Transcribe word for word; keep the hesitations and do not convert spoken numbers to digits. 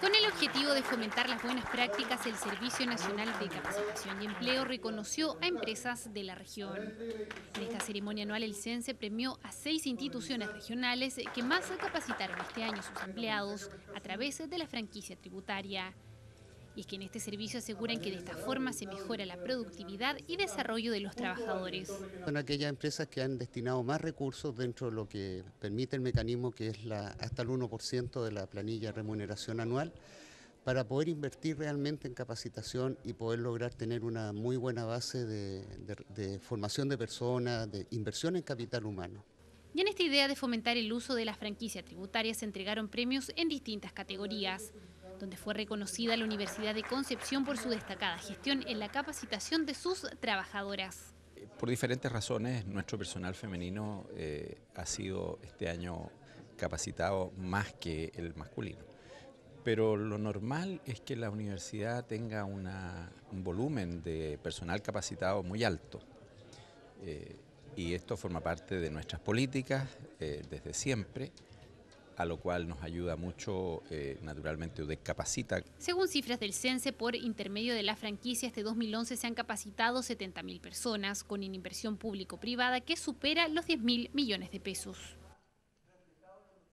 Con el objetivo de fomentar las buenas prácticas, el Servicio Nacional de Capacitación y Empleo reconoció a empresas de la región. En esta ceremonia anual el CENSE premió a seis instituciones regionales que más capacitaron este año a sus empleados a través de la franquicia tributaria. Y es que en este servicio aseguran que de esta forma se mejora la productividad y desarrollo de los trabajadores. Son aquellas empresas que han destinado más recursos dentro de lo que permite el mecanismo, que es la, hasta el uno por ciento de la planilla de remuneración anual, para poder invertir realmente en capacitación y poder lograr tener una muy buena base de, de, de formación de personas, de inversión en capital humano. Y en esta idea de fomentar el uso de la franquicia tributaria se entregaron premios en distintas categorías, donde fue reconocida la Universidad de Concepción por su destacada gestión en la capacitación de sus trabajadoras. Por diferentes razones, nuestro personal femenino eh, ha sido este año capacitado más que el masculino. Pero lo normal es que la universidad tenga una, un volumen de personal capacitado muy alto. Eh, y esto forma parte de nuestras políticas eh, desde siempre, a lo cual nos ayuda mucho, eh, naturalmente, U D E C Capacita. Según cifras del CENSE, por intermedio de la franquicia, este dos mil once se han capacitado setenta mil personas, con una inversión público-privada que supera los diez mil millones de pesos.